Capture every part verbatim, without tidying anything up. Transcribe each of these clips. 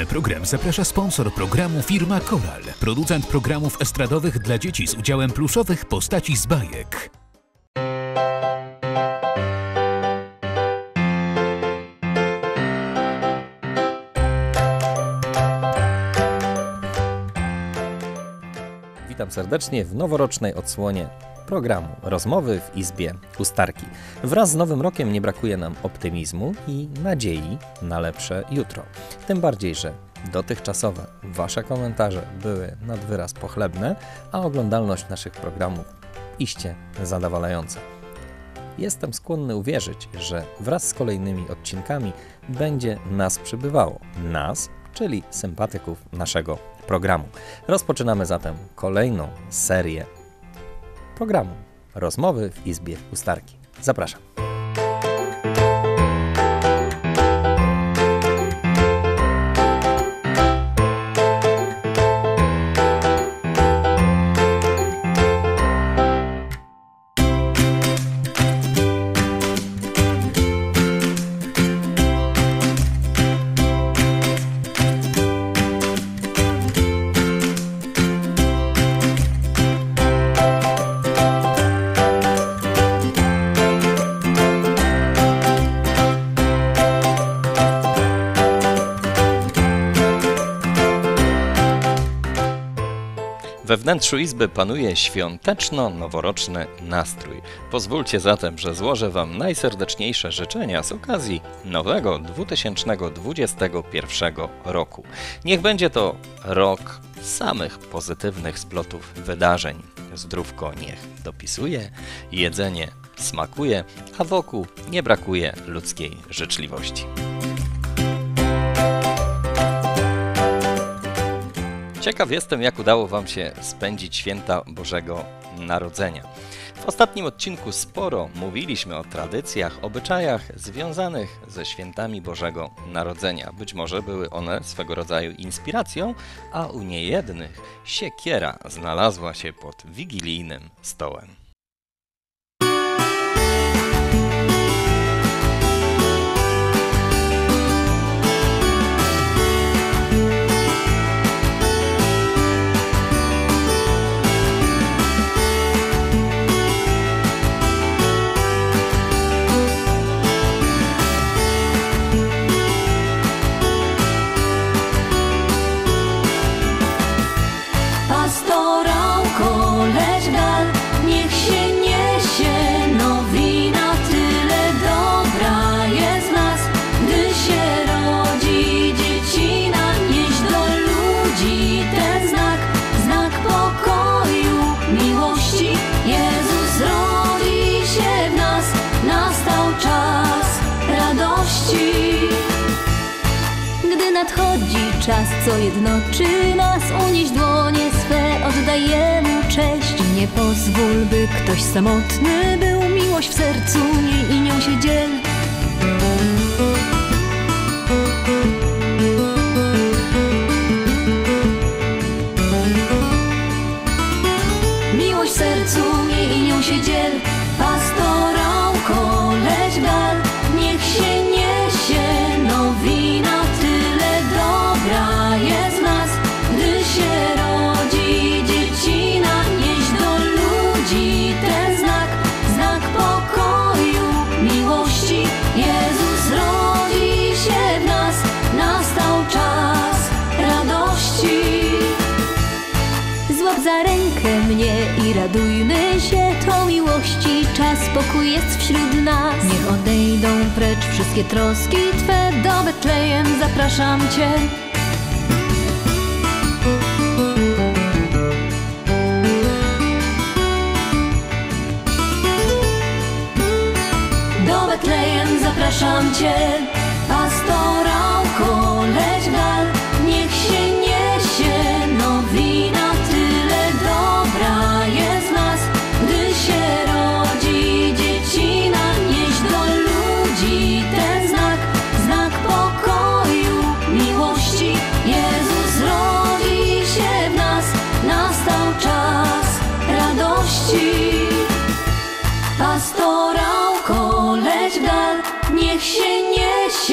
Na program zaprasza sponsor programu firma KORAL, producent programów estradowych dla dzieci z udziałem pluszowych postaci z bajek. Witam serdecznie w noworocznej odsłonie programu Rozmowy w Izbie u Starki. Wraz z nowym rokiem nie brakuje nam optymizmu i nadziei na lepsze jutro. Tym bardziej, że dotychczasowe Wasze komentarze były nad wyraz pochlebne, a oglądalność naszych programów iście zadowalająca. Jestem skłonny uwierzyć, że wraz z kolejnymi odcinkami będzie nas przybywało. Nas, czyli sympatyków naszego programu. Rozpoczynamy zatem kolejną serię programu Rozmowy w Izbie u Starki. Zapraszam. We wnętrzu izby panuje świąteczno-noworoczny nastrój. Pozwólcie zatem, że złożę Wam najserdeczniejsze życzenia z okazji nowego dwa tysiące dwudziestego pierwszego roku. Niech będzie to rok samych pozytywnych splotów wydarzeń. Zdrówko niech dopisuje, jedzenie smakuje, a wokół nie brakuje ludzkiej życzliwości. Ciekaw jestem, jak udało Wam się spędzić święta Bożego Narodzenia. W ostatnim odcinku sporo mówiliśmy o tradycjach, obyczajach związanych ze świętami Bożego Narodzenia. Być może były one swego rodzaju inspiracją, a u niejednych siekiera znalazła się pod wigilijnym stołem. Czas, co jednoczy nas, unieś dłonie swe, oddaję mu cześć. Nie pozwól, by ktoś samotny był, miłość w sercu miej i nią się dziel. Miłość w sercu miej i nią się dziel, pastorałko, leś gal, niech się niesie nowina. Radujmy się tą miłości, czas, spokój jest wśród nas. Niech odejdą precz wszystkie troski Twe, do Betlejem zapraszam Cię. Do Betlejem zapraszam Cię, pastorałko, leś gal, niech się niesie nowina. Pastorałko, leś gal, niech się niesie.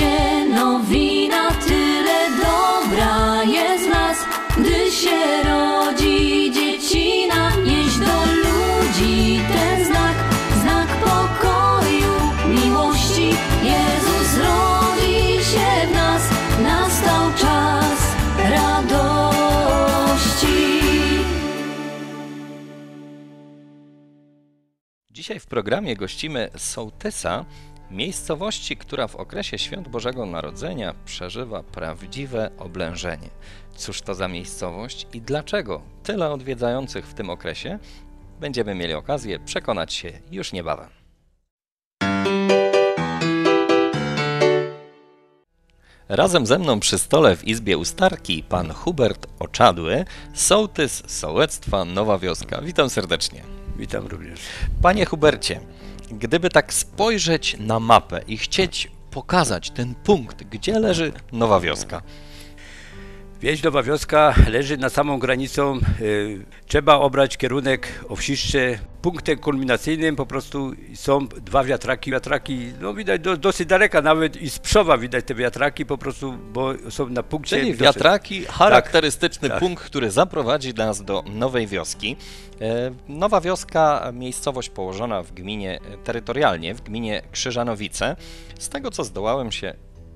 Dzisiaj w programie gościmy sołtysa miejscowości, która w okresie Świąt Bożego Narodzenia przeżywa prawdziwe oblężenie. Cóż to za miejscowość i dlaczego tyle odwiedzających w tym okresie? Będziemy mieli okazję przekonać się już niebawem. Razem ze mną przy stole w Izbie u Starki pan Hubert Oczadły, sołtys Sołectwa Nowa Wioska. Witam serdecznie. Witam również. Panie Hubercie, gdyby tak spojrzeć na mapę i chcieć pokazać ten punkt, gdzie leży Nowa Wioska? Wieś Nowa Wioska leży nad samą granicą. Trzeba obrać kierunek Owsiszcze. Punktem kulminacyjnym po prostu są dwa wiatraki. Wiatraki, no widać do, dosyć daleka, nawet i z Przowa widać te wiatraki po prostu, bo są na punkcie. Czyli wiatraki, charakterystyczny tak, punkt, tak. który zaprowadzi nas do Nowej Wioski. Nowa Wioska, miejscowość położona w gminie, terytorialnie w gminie Krzyżanowice. Z tego co zdołałem się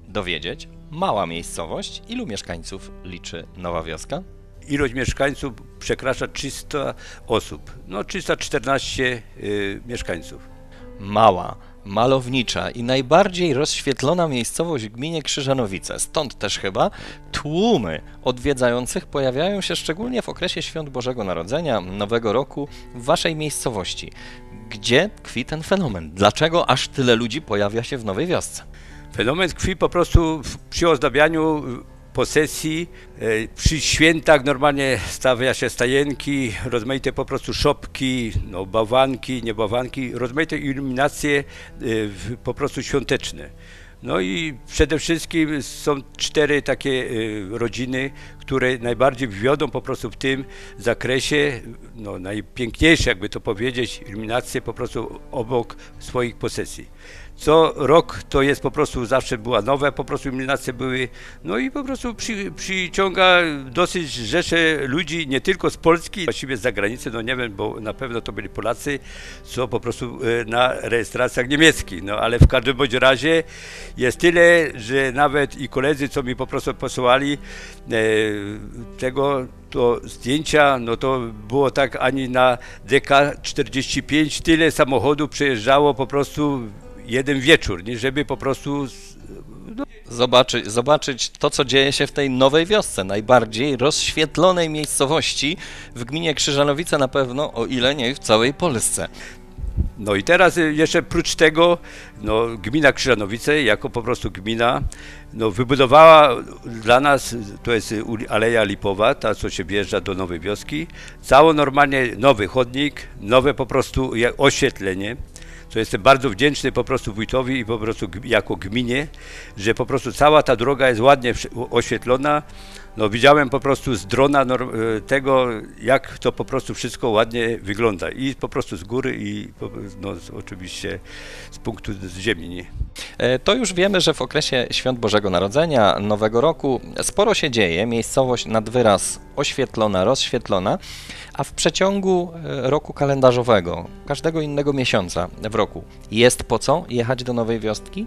dowiedzieć, mała miejscowość. Ilu mieszkańców liczy Nowa Wioska? Ilość mieszkańców przekracza trzysta osób. No trzysta czternaście y, mieszkańców. Mała, malownicza i najbardziej rozświetlona miejscowość w gminie Krzyżanowice. Stąd też chyba tłumy odwiedzających pojawiają się szczególnie w okresie Świąt Bożego Narodzenia, Nowego Roku w waszej miejscowości. Gdzie tkwi ten fenomen? Dlaczego aż tyle ludzi pojawia się w Nowej Wiosce? Fenomen tkwi po prostu przy ozdabianiu posesji, przy świętach normalnie stawia się stajenki, rozmaite po prostu szopki, no bałwanki, nie bałwanki, rozmaite iluminacje po prostu świąteczne. No i przede wszystkim są cztery takie rodziny, które najbardziej wiodą po prostu w tym zakresie, no najpiękniejsze jakby to powiedzieć, iluminacje po prostu obok swoich posesji. Co rok to jest po prostu, zawsze była nowe, po prostu iluminacje były, no i po prostu przy, przyciąga dosyć rzesze ludzi, nie tylko z Polski, właściwie z zagranicy, no nie wiem, bo na pewno to byli Polacy, co po prostu na rejestracjach niemieckich, no ale w każdym bądź razie jest tyle, że nawet i koledzy, co mi po prostu posyłali e, tego, to zdjęcia, no to było tak ani na D K czterdzieści pięć, tyle samochodów przejeżdżało po prostu jeden wieczór, nie, żeby po prostu no. zobaczyć, zobaczyć to, co dzieje się w tej Nowej Wiosce, najbardziej rozświetlonej miejscowości w gminie Krzyżanowice na pewno, o ile nie w całej Polsce. No i teraz jeszcze prócz tego, no, gmina Krzyżanowice jako po prostu gmina, no, wybudowała dla nas, to jest Aleja Lipowa, ta co się wjeżdża do Nowej Wioski, cało normalnie nowy chodnik, nowe po prostu oświetlenie. To jestem bardzo wdzięczny po prostu wójtowi i po prostu jako gminie, że po prostu cała ta droga jest ładnie oświetlona. No widziałem po prostu z drona tego, jak to po prostu wszystko ładnie wygląda i po prostu z góry i no, oczywiście z punktu z ziemi. Nie? To już wiemy, że w okresie Świąt Bożego Narodzenia, Nowego Roku sporo się dzieje, miejscowość nad wyraz oświetlona, rozświetlona, a w przeciągu roku kalendarzowego, każdego innego miesiąca w roku jest po co jechać do Nowej Wioski?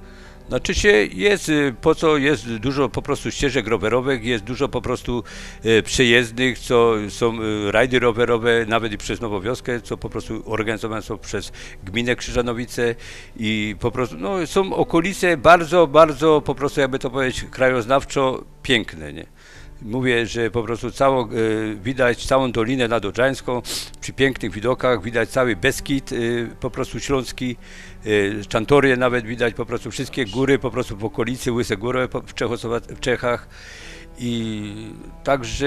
Znaczy się jest, po co jest dużo po prostu ścieżek rowerowych, jest dużo po prostu e, przejezdnych, co są e, rajdy rowerowe, nawet i przez Nową Wioskę, co po prostu organizowane są przez gminę Krzyżanowice i po prostu, no są okolice bardzo, bardzo po prostu, jakby to powiedzieć, krajoznawczo piękne, nie? Mówię, że po prostu cało, widać całą Dolinę Nadodżańską, przy pięknych widokach, widać cały Beskid po prostu śląski, Czantorię nawet widać, po prostu wszystkie góry po prostu w okolicy, Łyse Góry w, w Czechach. I także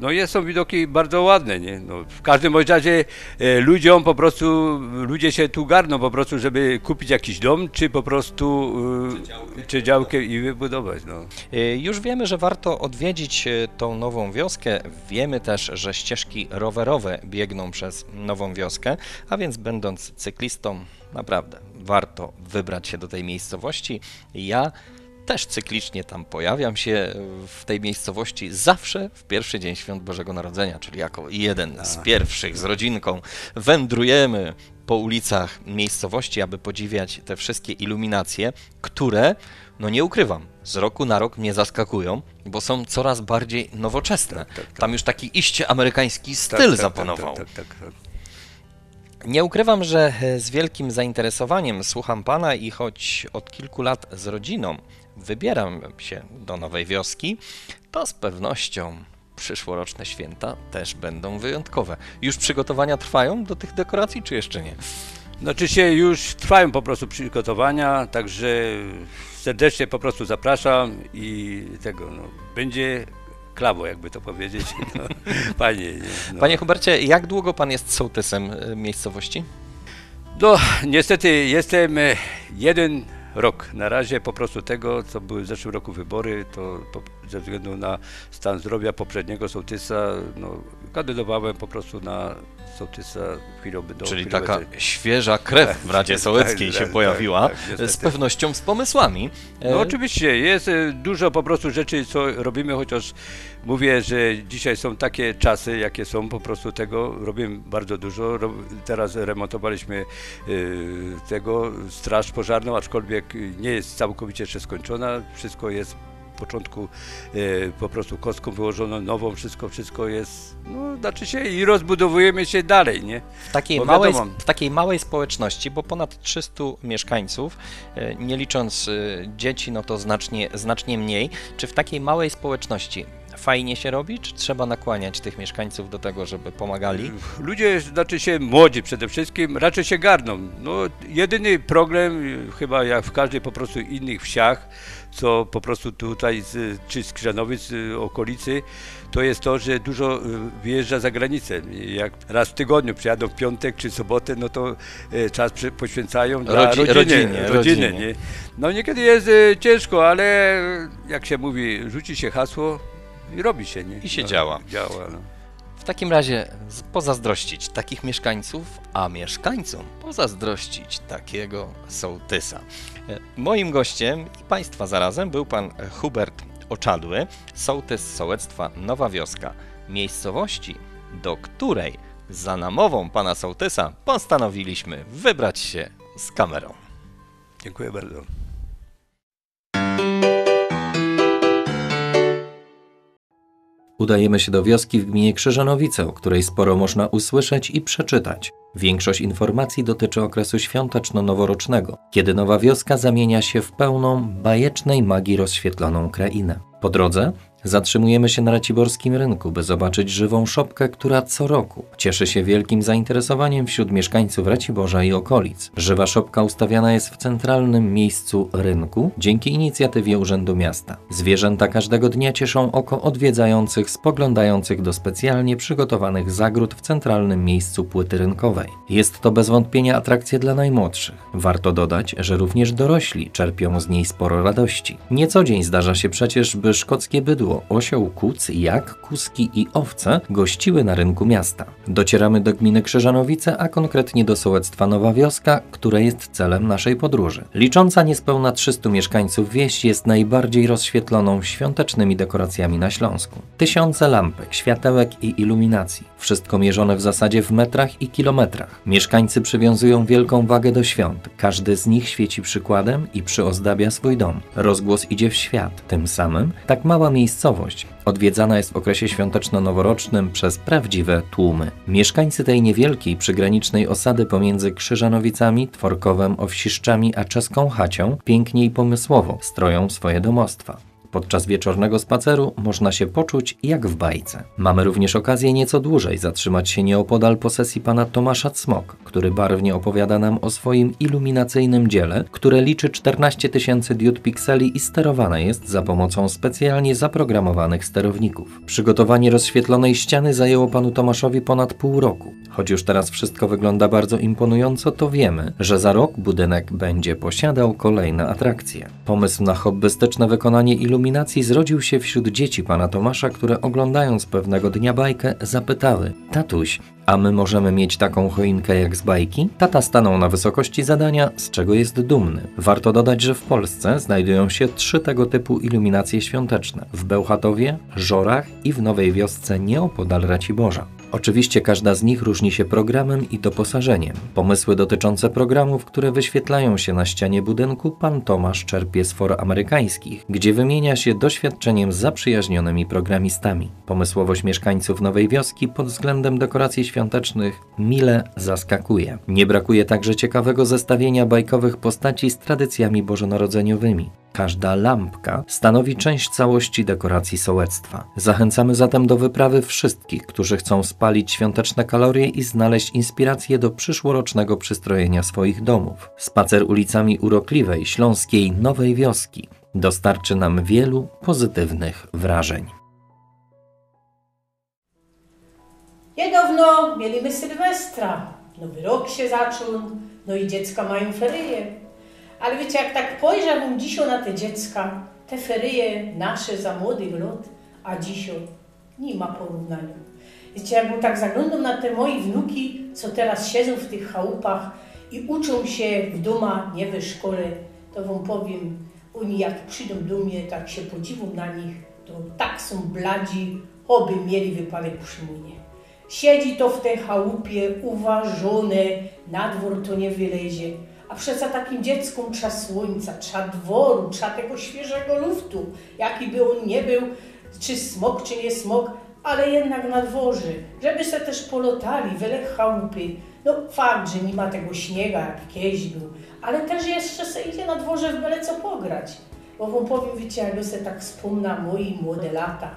no jest, są widoki bardzo ładne, nie? No, w każdym razie e, ludziom po prostu, ludzie się tu garną po prostu, żeby kupić jakiś dom, czy po prostu e, czy działkę, czy działkę i wybudować. No. Już wiemy, że warto odwiedzić tą Nową Wioskę, wiemy też, że ścieżki rowerowe biegną przez Nową Wioskę, a więc będąc cyklistą, naprawdę warto wybrać się do tej miejscowości. Ja też cyklicznie tam pojawiam się w tej miejscowości zawsze w pierwszy dzień Świąt Bożego Narodzenia, czyli jako jeden z pierwszych z rodzinką wędrujemy po ulicach miejscowości, aby podziwiać te wszystkie iluminacje, które, no nie ukrywam, z roku na rok mnie zaskakują, bo są coraz bardziej nowoczesne. Tak, tak, tak. Tam już taki iście amerykański styl tak, tak, zapanował. Tak, tak, tak, tak, tak. Nie ukrywam, że z wielkim zainteresowaniem słucham Pana i choć od kilku lat z rodziną wybieram się do Nowej Wioski, to z pewnością przyszłoroczne święta też będą wyjątkowe. Już przygotowania trwają do tych dekoracji, czy jeszcze nie? Znaczy się już trwają po prostu przygotowania, także serdecznie po prostu zapraszam i tego, no, będzie klawo, jakby to powiedzieć. No, panie, no. Panie Hubercie, jak długo Pan jest sołtysem miejscowości? No, niestety jestem jeden rok. Na razie po prostu tego, co były w zeszłym roku wybory, to po, ze względu na stan zdrowia poprzedniego sołtysa, no, kandydowałem po prostu na sołtysa w chwili obecnej. Czyli taka świeża krew w Radzie Sołeckiej się pojawiła, z pewnością z pomysłami. No oczywiście, jest dużo po prostu rzeczy, co robimy, chociaż mówię, że dzisiaj są takie czasy, jakie są, po prostu tego robimy bardzo dużo. Teraz remontowaliśmy tego straż pożarną, aczkolwiek nie jest całkowicie jeszcze skończona, wszystko jest początku e, po prostu kostką wyłożoną, nową, wszystko, wszystko jest, no, znaczy się i rozbudowujemy się dalej, nie? W takiej, małej, w takiej małej społeczności, bo ponad trzystu mieszkańców, e, nie licząc e, dzieci, no to znacznie, znacznie mniej, czy w takiej małej społeczności fajnie się robi, czy trzeba nakłaniać tych mieszkańców do tego, żeby pomagali? Ludzie, znaczy się młodzi przede wszystkim, raczej się garną. No, jedyny problem, chyba jak w każdej po prostu innych wsiach, co po prostu tutaj, z, czy z Krzanowic, z okolicy, to jest to, że dużo wyjeżdża za granicę. Jak raz w tygodniu przyjadą w piątek czy sobotę, no to czas poświęcają dla Rodzi rodziny, rodzinie, rodziny, rodzinie. Nie? No niekiedy jest ciężko, ale jak się mówi, rzuci się hasło i robi się, nie? I się no, działa. działa no. W takim razie pozazdrościć takich mieszkańców, a mieszkańcom pozazdrościć takiego sołtysa. Moim gościem i Państwa zarazem był Pan Hubert Oczadły, sołtys sołectwa Nowa Wioska, miejscowości, do której za namową Pana sołtysa postanowiliśmy wybrać się z kamerą. Dziękuję bardzo. Udajemy się do wioski w gminie Krzyżanowice, o której sporo można usłyszeć i przeczytać. Większość informacji dotyczy okresu świąteczno-noworocznego, kiedy Nowa Wioska zamienia się w pełną, bajecznej magii rozświetloną krainę. Po drodze zatrzymujemy się na raciborskim rynku, by zobaczyć żywą szopkę, która co roku cieszy się wielkim zainteresowaniem wśród mieszkańców Raciborza i okolic. Żywa szopka ustawiana jest w centralnym miejscu rynku dzięki inicjatywie Urzędu Miasta. Zwierzęta każdego dnia cieszą oko odwiedzających, spoglądających do specjalnie przygotowanych zagród w centralnym miejscu płyty rynkowej. Jest to bez wątpienia atrakcja dla najmłodszych. Warto dodać, że również dorośli czerpią z niej sporo radości. Nie co dzień zdarza się przecież, by szkockie bydło, osioł, kuc, jak, kuski i owce gościły na rynku miasta. Docieramy do gminy Krzyżanowice, a konkretnie do sołectwa Nowa Wioska, które jest celem naszej podróży. Licząca niespełna trzystu mieszkańców wieś jest najbardziej rozświetloną świątecznymi dekoracjami na Śląsku. Tysiące lampek, światełek i iluminacji. Wszystko mierzone w zasadzie w metrach i kilometrach. Mieszkańcy przywiązują wielką wagę do świąt. Każdy z nich świeci przykładem i przyozdabia swój dom. Rozgłos idzie w świat. Tym samym tak mała miejscowość odwiedzana jest w okresie świąteczno-noworocznym przez prawdziwe tłumy. Mieszkańcy tej niewielkiej, przygranicznej osady pomiędzy Krzyżanowicami, Tworkowem, Owsiszczami a czeską Hacią pięknie i pomysłowo stroją swoje domostwa. Podczas wieczornego spaceru można się poczuć jak w bajce. Mamy również okazję nieco dłużej zatrzymać się nieopodal posesji pana Tomasza Cmok, który barwnie opowiada nam o swoim iluminacyjnym dziele, które liczy czternaście tysięcy diod pikseli i sterowane jest za pomocą specjalnie zaprogramowanych sterowników. Przygotowanie rozświetlonej ściany zajęło panu Tomaszowi ponad pół roku. Choć już teraz wszystko wygląda bardzo imponująco, to wiemy, że za rok budynek będzie posiadał kolejne atrakcje. Pomysł na hobbystyczne wykonanie iluminacji Iluminacji zrodził się wśród dzieci pana Tomasza, które oglądając pewnego dnia bajkę zapytały: tatuś, a my możemy mieć taką choinkę jak z bajki? Tata stanął na wysokości zadania, z czego jest dumny. Warto dodać, że w Polsce znajdują się trzy tego typu iluminacje świąteczne: w Bełchatowie, Żorach i w Nowej Wiosce nieopodal Raciborza. Oczywiście każda z nich różni się programem i doposażeniem. Pomysły dotyczące programów, które wyświetlają się na ścianie budynku, pan Tomasz czerpie z for amerykańskich, gdzie wymienia się doświadczeniem z zaprzyjaźnionymi programistami. Pomysłowość mieszkańców Nowej Wioski pod względem dekoracji świątecznych mile zaskakuje. Nie brakuje także ciekawego zestawienia bajkowych postaci z tradycjami bożonarodzeniowymi. Każda lampka stanowi część całości dekoracji sołectwa. Zachęcamy zatem do wyprawy wszystkich, którzy chcą spalić świąteczne kalorie i znaleźć inspirację do przyszłorocznego przystrojenia swoich domów. Spacer ulicami urokliwej, śląskiej Nowej Wioski dostarczy nam wielu pozytywnych wrażeń. Niedawno mieliśmy Sylwestra, nowy rok się zaczął, no i dziecka mają ferie. Ale wiecie, jak tak pojrzałbym dzisiaj na te dziecka, te ferie nasze za młodych lat, a dzisiaj nie ma porównania. Wiecie, jakbym tak zaglądał na te moje wnuki, co teraz siedzą w tych chałupach i uczą się w doma, nie we szkole, to wam powiem, oni jak przyjdą do mnie, tak się podziwiam na nich, to tak są bladzi, oby mieli wypadek przy mnie. Siedzi to w tej chałupie, uważone, na dwór to nie wylezie. A przeca takim dzieckom trzeba słońca, trzeba dworu, trzeba tego świeżego luftu, jaki by on nie był, czy smok, czy nie smok, ale jednak na dworze, żeby se też polotali, wylech chałupy. No fakt, że nie ma tego śniega, jak kiedyś był, ale też jeszcze se idzie na dworze w byle co pograć. Bo wam powiem, wiecie, jak se tak wspomna moi młode lata.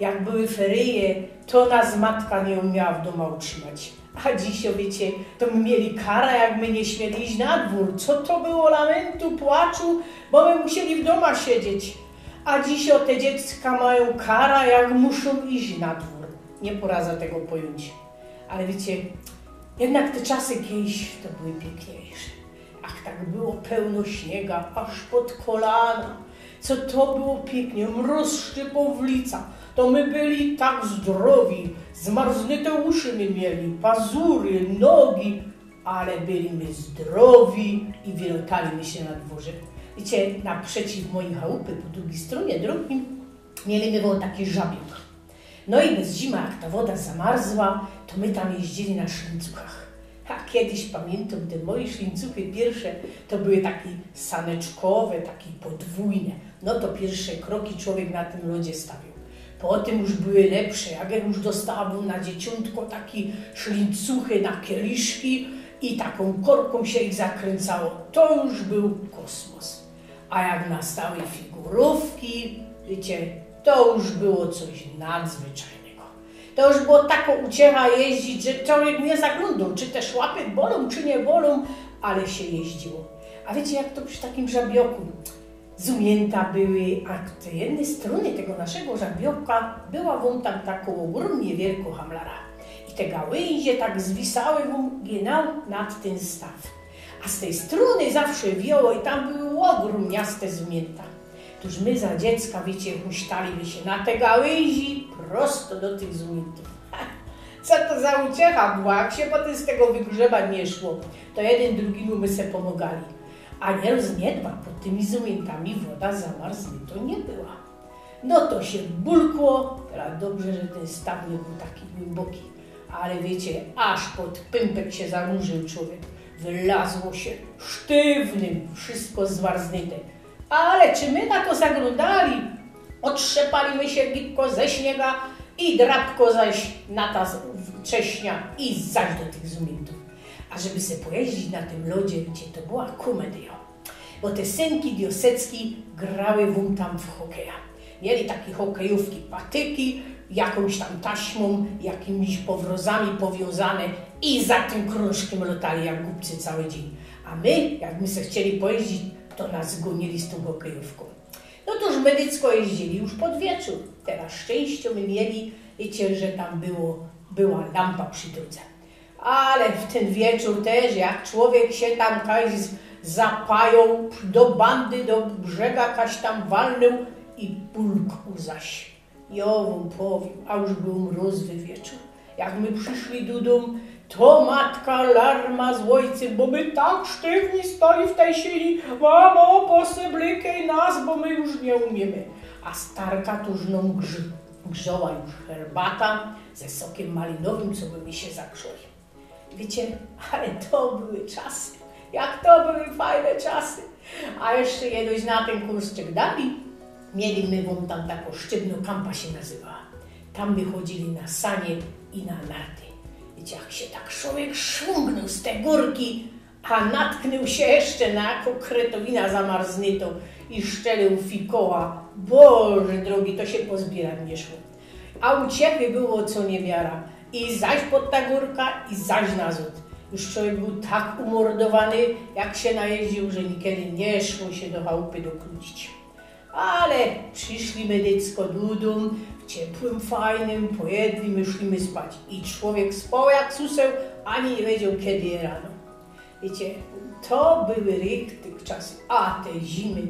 Jak były ferie, to nas matka nie umiała w domu utrzymać. A dzisiaj, wiecie, to my mieli karę, jak my nie śmieli iść na dwór. Co to było lamentu, płaczu, bo my musieli w domu siedzieć. A dzisiaj te dziecka mają karę, jak muszą iść na dwór. Nie poradza tego pojąć. Ale wiecie, jednak te czasy kiedyś to były piękniejsze. Ach, tak było pełno śniega, aż pod kolana. Co to było pięknie, mróz szczypał w lica. To my byli tak zdrowi, zmarznięte uszy my mieli, pazury, nogi, ale byliśmy zdrowi i wylotaliśmy się na dworze. Wiecie, naprzeciw mojej chałupy, po drugiej stronie drogi, mieliśmy taki żabiek. No i bez zima, jak ta woda zamarzła, to my tam jeździli na szlincuchach. A kiedyś pamiętam, te moje szlincuchy pierwsze to były takie saneczkowe, takie podwójne. No to pierwsze kroki człowiek na tym lodzie stawiał. Potem już były lepsze, jak już dostałam na dzieciątko takie szlincuchy na kieliszki i taką korką się ich zakręcało, to już był kosmos. A jak nastały figurówki, wiecie, to już było coś nadzwyczajnego. To już było taka uciecha jeździć, że człowiek nie zaglądał, czy też łapy bolą, czy nie bolą, ale się jeździło. A wiecie, jak to przy takim żabioku? Zumięta były, a z jednej strony tego naszego żabioka była wam tam taką ogromnie wielką hamlara. I te gałęzie tak zwisały wam genau nad ten staw. A z tej strony zawsze wioło i tam były ogromniaste zumięta. Tuż my za dziecka, wiecie, huśtaliśmy się na te gałęzi prosto do tych zumiętów. Co to za uciecha była, jak się potem z tego wygrzeba nie szło, to jeden drugiemu my se pomagali. A nieraz nie dba, pod tymi zumiętami woda zamarznięta nie była. No to się bulkło, teraz dobrze, że ten staw nie był taki głęboki, ale wiecie, aż pod pępek się zanurzył człowiek, wylazło się sztywnym, wszystko zmarznięte. Ale czy my na to zaglądali? Otrzepaliśmy się gipko ze śniega i drapko zaś na ta wcześnia i zaś do tych zumiętów. A żeby se pojeździć na tym lodzie, wiecie, to była komedia. Bo te synki diosecki grały wum tam w hokeja. Mieli takie hokejówki, patyki, jakąś tam taśmą, jakimiś powrozami powiązane i za tym krążkiem lotali jak głupcy cały dzień. A my, jak my se chcieli pojeździć, to nas gonili z tą hokejówką. No to już medycko jeździli już pod wieczór. Teraz szczęście my mieli, wiecie, że tam było, była lampa przy drodze. Ale w ten wieczór też, jak człowiek się tam zapajął do bandy, do brzega, kaś tam walnął i bulkł zaś. Ja wam powiem, a już był mrozwy wieczór. Jak my przyszli do domu, to matka larma z ojcem, bo my tak sztywni stali w tej sieni. Mamo, poseblikaj nas, bo my już nie umiemy. A starka tuż nam grzy. grzała już herbata ze sokiem malinowym, co by mi się zakrzyli. Wiecie, ale to były czasy. Jak to były fajne czasy. A jeszcze jedoś na ten kurszczyk dali, mieli my wam tam taką szczypną, kampa się nazywała. Tam my chodzili na sanie i na narty. Wiecie, jak się tak człowiek szwungnął z tej górki, a natknął się jeszcze na jaką kretowinę zamarznytą i szczelił fikoła. Boże drogi, to się pozbierać nie szło. A u ciebie było co niewiara. I zaś pod ta górka, i zaś na zód. Już człowiek był tak umordowany, jak się najeździł, że niekiedy nie szło się do chałupy dokrócić. Ale przyszli medycko dudą, w ciepłym, fajnym, pojedli, myszlimy spać. I człowiek spał jak suseł, ani nie wiedział kiedy rano. Wiecie, to były ryk tych czasów, a te zimy.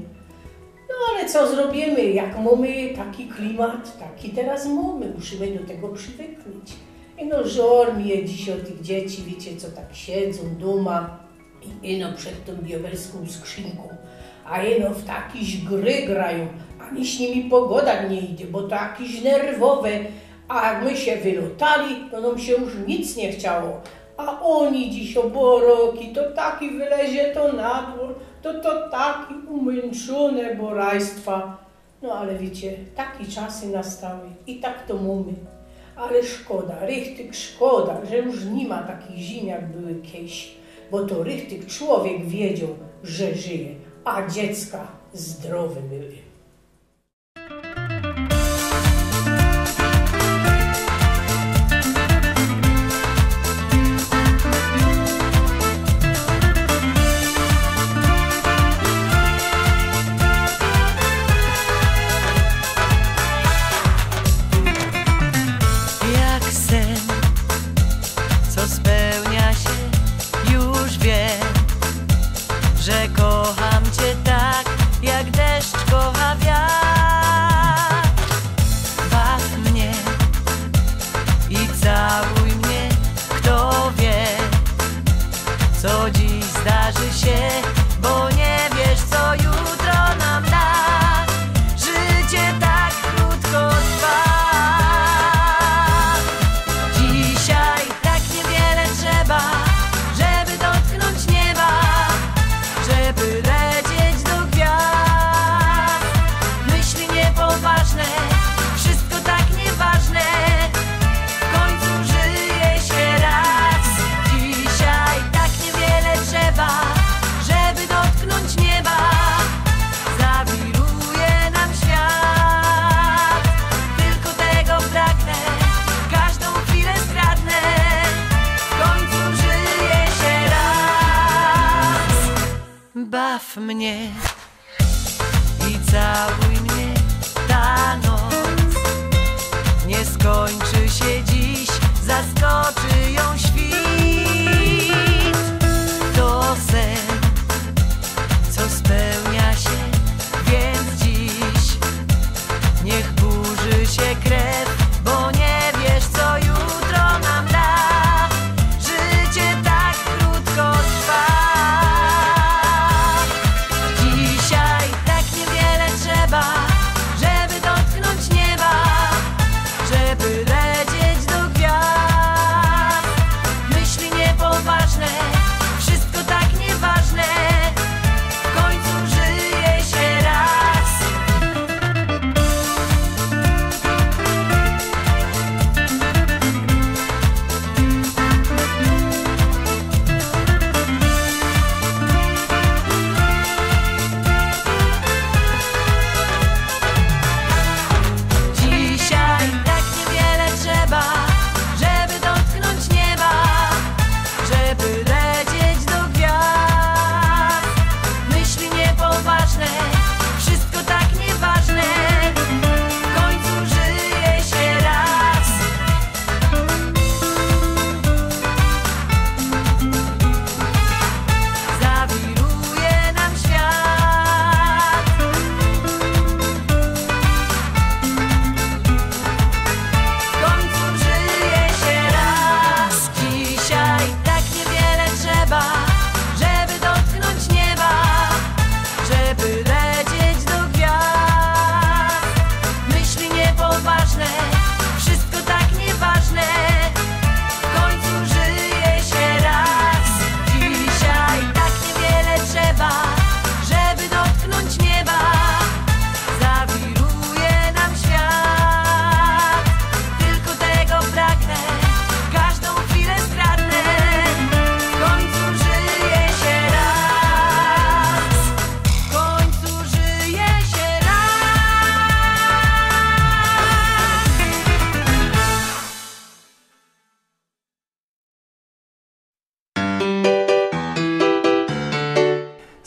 No ale co zrobimy, jak mamy taki klimat, taki teraz mamy, musimy do tego przywyknąć. No żor mi je dziś od tych dzieci, wiecie co, tak siedzą, duma i ino przed tą diabelską skrzynką, a ino w takiś gry grają, ani z nimi pogoda nie idzie, bo to jakieś nerwowe, a my się wylotali, to nam się już nic nie chciało, a oni dziś oboroki, to taki wylezie to na dwór, to to taki umęczone borajstwa. No ale wiecie, takie czasy nastały i tak to mamy. Ale szkoda, rychtyk szkoda, że już nie ma takich zim, jak były kiedyś, bo to rychtyk człowiek wiedział, że żyje, a dziecka zdrowe były.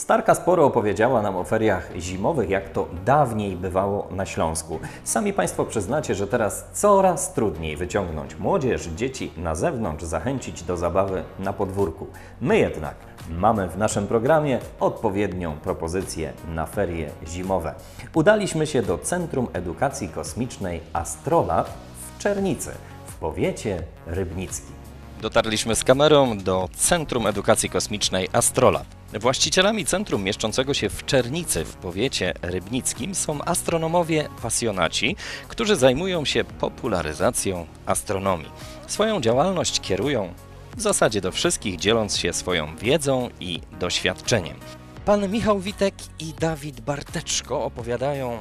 Starka sporo opowiedziała nam o feriach zimowych, jak to dawniej bywało na Śląsku. Sami Państwo przyznacie, że teraz coraz trudniej wyciągnąć młodzież, dzieci na zewnątrz, zachęcić do zabawy na podwórku. My jednak mamy w naszym programie odpowiednią propozycję na ferie zimowe. Udaliśmy się do Centrum Edukacji Kosmicznej Astrolat w Czernicy, w powiecie rybnickim. Dotarliśmy z kamerą do Centrum Edukacji Kosmicznej Astrolat. Właścicielami centrum mieszczącego się w Czernicy w powiecie rybnickim są astronomowie pasjonaci, którzy zajmują się popularyzacją astronomii. Swoją działalność kierują w zasadzie do wszystkich, dzieląc się swoją wiedzą i doświadczeniem. Pan Michał Witek i Dawid Barteczko opowiadają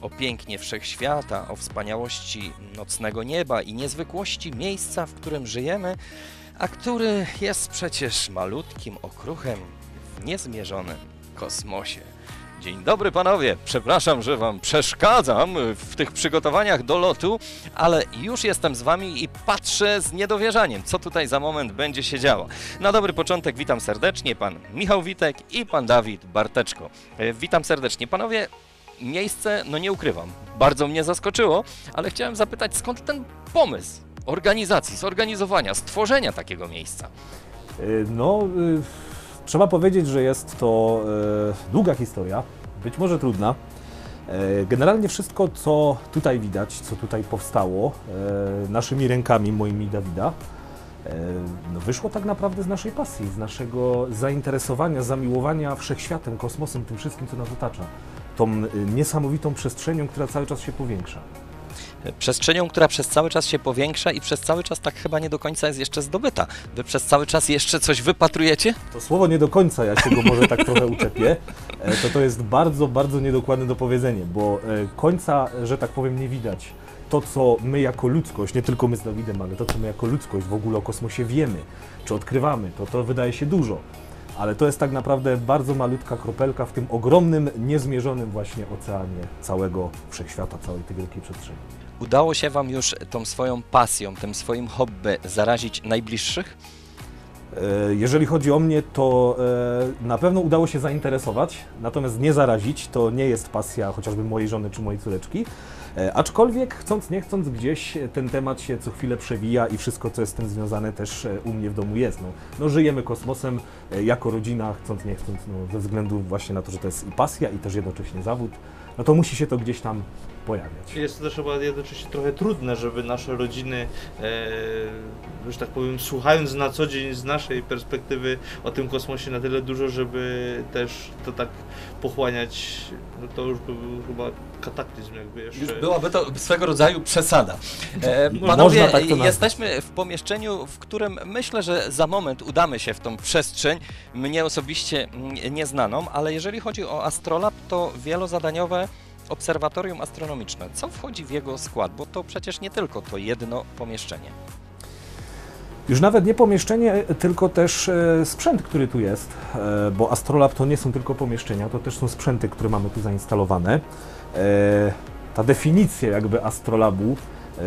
o pięknie wszechświata, o wspaniałości nocnego nieba i niezwykłości miejsca, w którym żyjemy, a który jest przecież malutkim okruchem w niezmierzonym kosmosie. Dzień dobry panowie, przepraszam, że wam przeszkadzam w tych przygotowaniach do lotu, ale już jestem z wami i patrzę z niedowierzaniem, co tutaj za moment będzie się działo. Na dobry początek witam serdecznie pan Michał Witek i pan Dawid Barteczko. Witam serdecznie panowie. Miejsce, no nie ukrywam, bardzo mnie zaskoczyło, ale chciałem zapytać, skąd ten pomysł organizacji, zorganizowania, stworzenia takiego miejsca? No, trzeba powiedzieć, że jest to długa historia, być może trudna. Generalnie wszystko, co tutaj widać, co tutaj powstało, naszymi rękami, moimi Dawida, no wyszło tak naprawdę z naszej pasji, z naszego zainteresowania, zamiłowania wszechświatem, kosmosem, tym wszystkim, co nas otacza. Tą niesamowitą przestrzenią, która cały czas się powiększa. Przestrzenią, która przez cały czas się powiększa i przez cały czas tak chyba nie do końca jest jeszcze zdobyta. Wy przez cały czas jeszcze coś wypatrujecie? To słowo nie do końca, ja się go może tak trochę uczepię. To to jest bardzo, bardzo niedokładne dopowiedzenie, bo końca, że tak powiem, nie widać. To, co my jako ludzkość, nie tylko my z Dawidem, ale to, co my jako ludzkość w ogóle o kosmosie wiemy, czy odkrywamy, to to wydaje się dużo. Ale to jest tak naprawdę bardzo malutka kropelka w tym ogromnym, niezmierzonym właśnie oceanie całego wszechświata, całej tej wielkiej przestrzeni. Udało się wam już tą swoją pasją, tym swoim hobby zarazić najbliższych? Jeżeli chodzi o mnie, to na pewno udało się zainteresować, natomiast nie zarazić, to nie jest pasja chociażby mojej żony czy mojej córeczki. Aczkolwiek chcąc nie chcąc gdzieś ten temat się co chwilę przewija i wszystko, co jest z tym związane, też u mnie w domu jest. No, no żyjemy kosmosem jako rodzina, chcąc nie chcąc, no, ze względu właśnie na to, że to jest i pasja i też jednocześnie zawód, no to musi się to gdzieś tam pojawiać. Jest to też chyba jednocześnie trochę trudne, żeby nasze rodziny, e, że tak powiem, słuchając na co dzień z naszej perspektywy o tym kosmosie na tyle dużo, żeby też to tak pochłaniać, no to już by był chyba kataklizm jakby jeszcze. Już byłaby to swego rodzaju przesada. E, panowie, tak jesteśmy w pomieszczeniu, w którym myślę, że za moment udamy się w tą przestrzeń, mnie osobiście nieznaną, ale jeżeli chodzi o Astrolab, to wielozadaniowe Obserwatorium Astronomiczne. Co wchodzi w jego skład? Bo to przecież nie tylko to jedno pomieszczenie. Już nawet nie pomieszczenie, tylko też sprzęt, który tu jest, bo Astrolab to nie są tylko pomieszczenia, to też są sprzęty, które mamy tu zainstalowane. Ta definicja jakby Astrolabu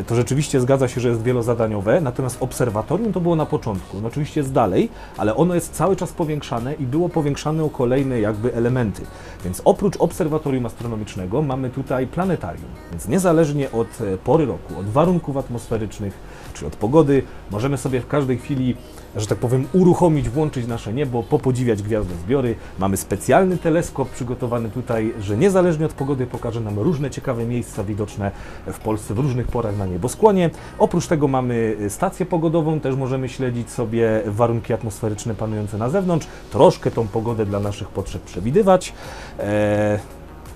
to rzeczywiście zgadza się, że jest wielozadaniowe, natomiast obserwatorium to było na początku. No oczywiście jest dalej, ale ono jest cały czas powiększane i było powiększane o kolejne jakby elementy. Więc oprócz obserwatorium astronomicznego mamy tutaj planetarium. Więc niezależnie od pory roku, od warunków atmosferycznych czy od pogody, możemy sobie w każdej chwili, że tak powiem, uruchomić, włączyć nasze niebo, popodziwiać gwiazdozbiory. Mamy specjalny teleskop przygotowany tutaj, że niezależnie od pogody pokaże nam różne ciekawe miejsca widoczne w Polsce w różnych porach na nieboskłonie. Oprócz tego mamy stację pogodową, też możemy śledzić sobie warunki atmosferyczne panujące na zewnątrz, troszkę tą pogodę dla naszych potrzeb przewidywać. Eee,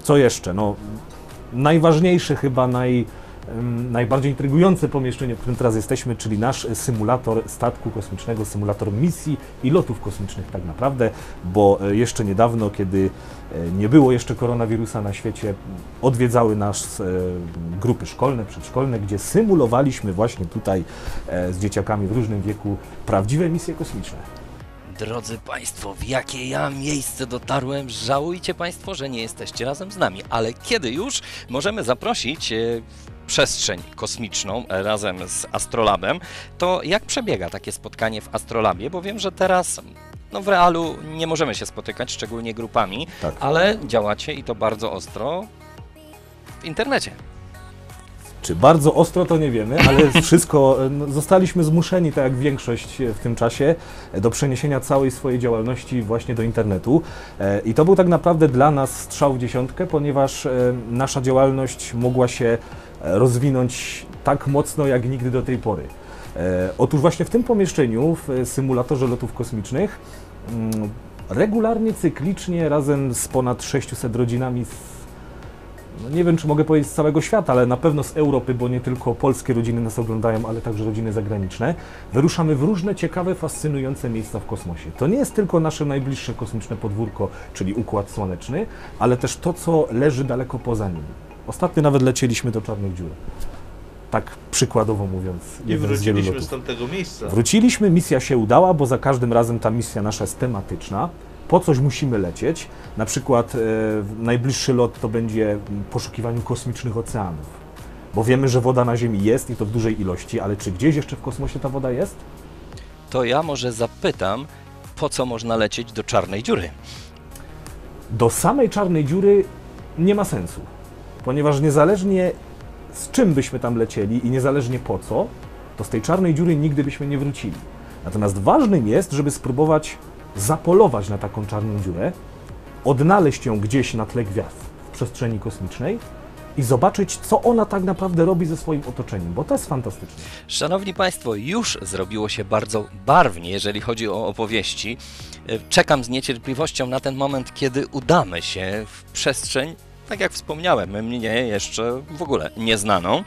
co jeszcze? No, najważniejsze chyba, naj, um, najbardziej intrygujące pomieszczenie, w którym teraz jesteśmy, czyli nasz symulator statku kosmicznego, symulator misji i lotów kosmicznych tak naprawdę, bo jeszcze niedawno, kiedy nie było jeszcze koronawirusa na świecie, odwiedzały nas grupy szkolne, przedszkolne, gdzie symulowaliśmy właśnie tutaj z dzieciakami w różnym wieku prawdziwe misje kosmiczne. Drodzy Państwo, w jakie ja miejsce dotarłem, żałujcie Państwo, że nie jesteście razem z nami, ale kiedy już możemy zaprosić przestrzeń kosmiczną razem z Astrolabem, to jak przebiega takie spotkanie w Astrolabie, bo wiem, że teraz no w realu nie możemy się spotykać, szczególnie grupami, tak. Ale działacie i to bardzo ostro w internecie. Czy bardzo ostro, to nie wiemy, ale wszystko, no, zostaliśmy zmuszeni, tak jak większość w tym czasie, do przeniesienia całej swojej działalności właśnie do internetu. I to był tak naprawdę dla nas strzał w dziesiątkę, ponieważ nasza działalność mogła się rozwinąć tak mocno, jak nigdy do tej pory. Otóż właśnie w tym pomieszczeniu, w symulatorze lotów kosmicznych, regularnie, cyklicznie, razem z ponad sześciuset rodzinami z No nie wiem, czy mogę powiedzieć z całego świata, ale na pewno z Europy, bo nie tylko polskie rodziny nas oglądają, ale także rodziny zagraniczne. Wyruszamy w różne ciekawe, fascynujące miejsca w kosmosie. To nie jest tylko nasze najbliższe kosmiczne podwórko, czyli Układ Słoneczny, ale też to, co leży daleko poza nim. Ostatnio nawet lecieliśmy do czarnych dziur. Tak przykładowo mówiąc. I wróciliśmy z tamtego miejsca. Wróciliśmy, misja się udała, bo za każdym razem ta misja nasza jest tematyczna. Po coś musimy lecieć, na przykład e, najbliższy lot to będzie poszukiwanie kosmicznych oceanów, bo wiemy, że woda na Ziemi jest i to w dużej ilości, ale czy gdzieś jeszcze w kosmosie ta woda jest? To ja może zapytam, po co można lecieć do czarnej dziury? Do samej czarnej dziury nie ma sensu, ponieważ niezależnie z czym byśmy tam lecieli i niezależnie po co, to z tej czarnej dziury nigdy byśmy nie wrócili. Natomiast ważnym jest, żeby spróbować zapolować na taką czarną dziurę, odnaleźć ją gdzieś na tle gwiazd w przestrzeni kosmicznej i zobaczyć, co ona tak naprawdę robi ze swoim otoczeniem, bo to jest fantastyczne. Szanowni Państwo, już zrobiło się bardzo barwnie, jeżeli chodzi o opowieści. Czekam z niecierpliwością na ten moment, kiedy udamy się w przestrzeń, tak jak wspomniałem, mnie jeszcze w ogóle nieznaną.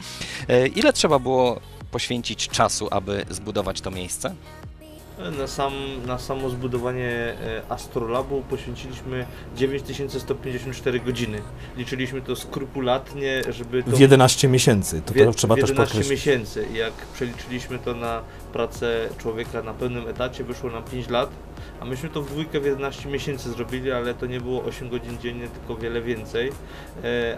Ile trzeba było poświęcić czasu, aby zbudować to miejsce? Na, sam, na samo zbudowanie Astrolabu poświęciliśmy dziewięć tysięcy sto pięćdziesiąt cztery godziny. Liczyliśmy to skrupulatnie, żeby... To... W jedenaście miesięcy, to, to trzeba też podkreślić. miesięcy. Jak przeliczyliśmy to na pracę człowieka na pełnym etacie, wyszło nam pięć lat, a myśmy to w dwójkę w jedenaście miesięcy zrobili, ale to nie było osiem godzin dziennie, tylko wiele więcej.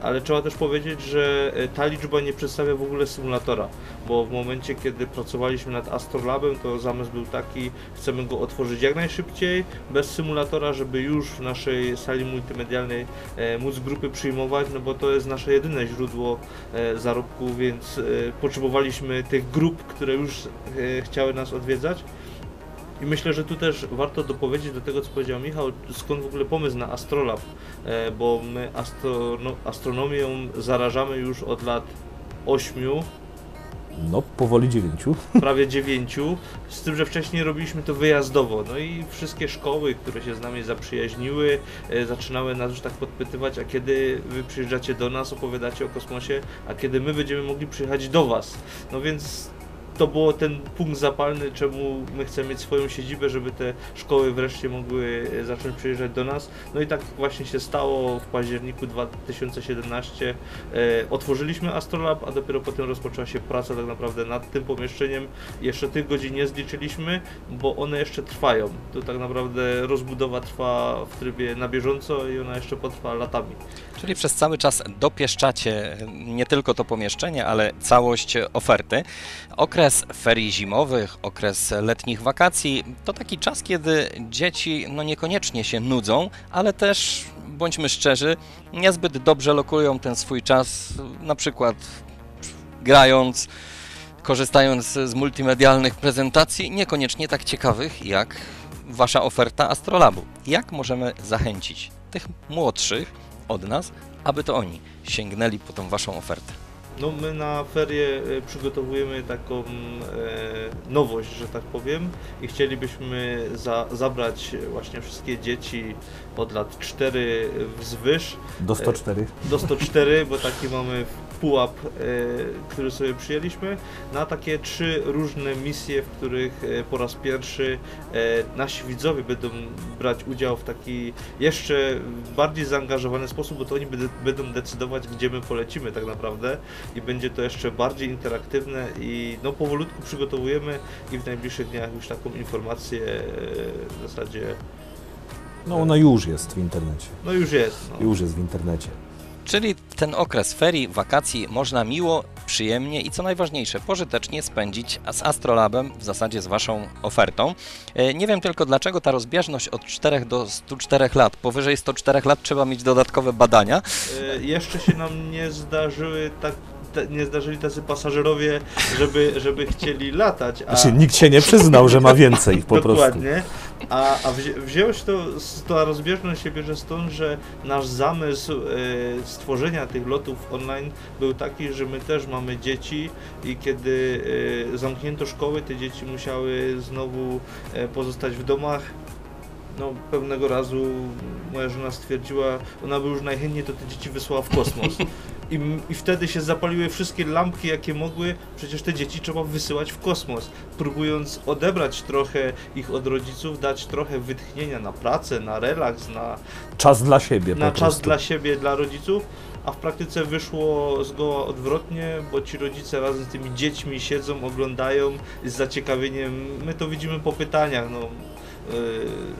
Ale trzeba też powiedzieć, że ta liczba nie przedstawia w ogóle symulatora, bo w momencie, kiedy pracowaliśmy nad Astrolabem, to zamysł był taki, chcemy go otworzyć jak najszybciej, bez symulatora, żeby już w naszej sali multimedialnej e, móc grupy przyjmować, no bo to jest nasze jedyne źródło e, zarobku, więc e, potrzebowaliśmy tych grup, które już e, chciały nas odwiedzać. I myślę, że tu też warto dopowiedzieć do tego, co powiedział Michał, skąd w ogóle pomysł na Astrolab, e, bo my astro, no, astronomią zarażamy już od lat ośmiu. No, powoli dziewięciu. Prawie dziewięciu, z tym, że wcześniej robiliśmy to wyjazdowo. No i wszystkie szkoły, które się z nami zaprzyjaźniły, e, zaczynały nas już tak podpytywać, a kiedy wy przyjeżdżacie do nas, opowiadacie o kosmosie, a kiedy my będziemy mogli przyjechać do was. No więc to było ten punkt zapalny, czemu my chcemy mieć swoją siedzibę, żeby te szkoły wreszcie mogły zacząć przyjeżdżać do nas. No i tak właśnie się stało w październiku dwa tysiące siedemnastego. E, otworzyliśmy Astrolab, a dopiero potem rozpoczęła się praca tak naprawdę nad tym pomieszczeniem. Jeszcze tych godzin nie zliczyliśmy, bo one jeszcze trwają. To tak naprawdę rozbudowa trwa w trybie na bieżąco i ona jeszcze potrwa latami. Czyli przez cały czas dopieszczacie nie tylko to pomieszczenie, ale całość oferty. Okres Okres ferii zimowych, okres letnich wakacji to taki czas, kiedy dzieci no niekoniecznie się nudzą, ale też, bądźmy szczerzy, niezbyt dobrze lokują ten swój czas, na przykład grając, korzystając z multimedialnych prezentacji, niekoniecznie tak ciekawych jak wasza oferta Astrolabu. Jak możemy zachęcić tych młodszych od nas, aby to oni sięgnęli po tą waszą ofertę? No my na ferie przygotowujemy taką e, nowość, że tak powiem, i chcielibyśmy za, zabrać właśnie wszystkie dzieci od lat czterech wzwyż. Do stu czterech. E, do stu czterech, bo taki mamy pułap, e, który sobie przyjęliśmy, na takie trzy różne misje, w których e, po raz pierwszy e, nasi widzowie będą brać udział w taki jeszcze bardziej zaangażowany sposób, bo to oni będą, będą decydować, gdzie my polecimy tak naprawdę. I będzie to jeszcze bardziej interaktywne i no powolutku przygotowujemy i w najbliższych dniach już taką informację w zasadzie... No ona już jest w internecie. No już jest. No. Już jest w internecie. Czyli ten okres ferii, wakacji można miło, przyjemnie i co najważniejsze, pożytecznie spędzić z Astrolabem, w zasadzie z Waszą ofertą. Nie wiem tylko dlaczego ta rozbieżność od czterech do stu czterech lat. Powyżej stu czterech lat trzeba mieć dodatkowe badania. Jeszcze się nam nie zdarzyły tak nie zdarzyli tacy pasażerowie, żeby, żeby chcieli latać. A... Znaczy, nikt się nie przyznał, że ma więcej po prostu. Dokładnie. A, a wzi wzięło się to, ta rozbieżność się bierze stąd, że nasz zamysł e, stworzenia tych lotów online był taki, że my też mamy dzieci i kiedy e, zamknięto szkoły, te dzieci musiały znowu e, pozostać w domach. No, pewnego razu moja żona stwierdziła, ona by już najchętniej to te dzieci wysłała w kosmos. I, I wtedy się zapaliły wszystkie lampki, jakie mogły. Przecież te dzieci trzeba wysyłać w kosmos, próbując odebrać trochę ich od rodziców, dać trochę wytchnienia na pracę, na relaks, na czas dla siebie, na czas dla siebie, dla rodziców. A w praktyce wyszło zgoła odwrotnie, bo ci rodzice razem z tymi dziećmi siedzą, oglądają z zaciekawieniem. My to widzimy po pytaniach. No.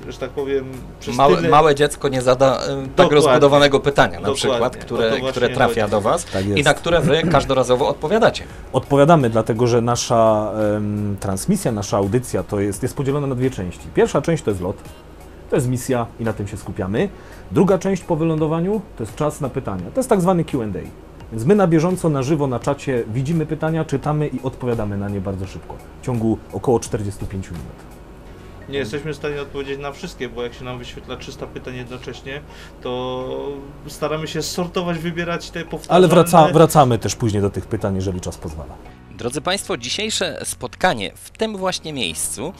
Yy, że tak powiem, przez małe, tyle... małe dziecko nie zada yy, tak rozbudowanego pytania, na dokładnie. Przykład, które, które trafia chodzi. Do Was tak i na które Wy każdorazowo odpowiadacie. Odpowiadamy, dlatego że nasza yy, transmisja, nasza audycja to jest, jest podzielona na dwie części. Pierwsza część to jest lot, to jest misja i na tym się skupiamy. Druga część po wylądowaniu to jest czas na pytania, to jest tak zwany Q and A. Więc my na bieżąco, na żywo, na czacie widzimy pytania, czytamy i odpowiadamy na nie bardzo szybko, w ciągu około czterdziestu pięciu minut. Nie jesteśmy w stanie odpowiedzieć na wszystkie, bo jak się nam wyświetla trzysta pytań jednocześnie, to staramy się sortować, wybierać te powtarzane... Ale wraca, wracamy też później do tych pytań, jeżeli czas pozwala. Drodzy Państwo, dzisiejsze spotkanie w tym właśnie miejscu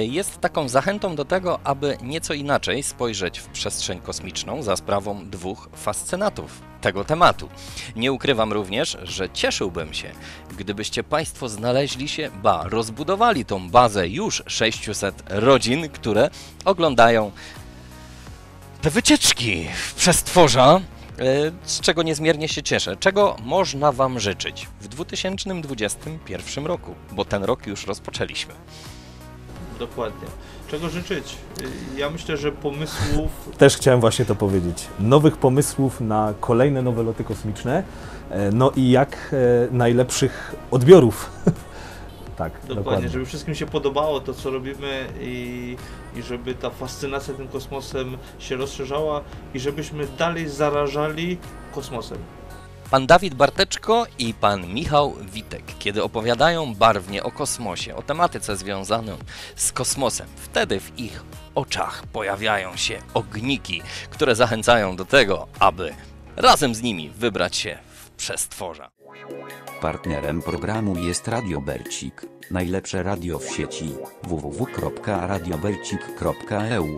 jest taką zachętą do tego, aby nieco inaczej spojrzeć w przestrzeń kosmiczną za sprawą dwóch fascynatów tego tematu. Nie ukrywam również, że cieszyłbym się, gdybyście Państwo znaleźli się, ba, rozbudowali tą bazę już sześciuset rodzin, które oglądają te wycieczki w przestworza, z czego niezmiernie się cieszę. Czego można Wam życzyć w dwa tysiące dwudziestym pierwszym roku, bo ten rok już rozpoczęliśmy. Dokładnie. Czego życzyć? Ja myślę, że pomysłów... Też chciałem właśnie to powiedzieć. Nowych pomysłów na kolejne nowe loty kosmiczne, no i jak najlepszych odbiorów. Tak, dokładnie, dokładnie, żeby wszystkim się podobało to, co robimy i, i żeby ta fascynacja tym kosmosem się rozszerzała i żebyśmy dalej zarażali kosmosem. Pan Dawid Barteczko i pan Michał Witek, kiedy opowiadają barwnie o kosmosie, o tematyce związanej z kosmosem, wtedy w ich oczach pojawiają się ogniki, które zachęcają do tego, aby razem z nimi wybrać się w przestworza. Partnerem programu jest Radio Bercik, najlepsze radio w sieci, w w w kropka radio bercik kropka e u.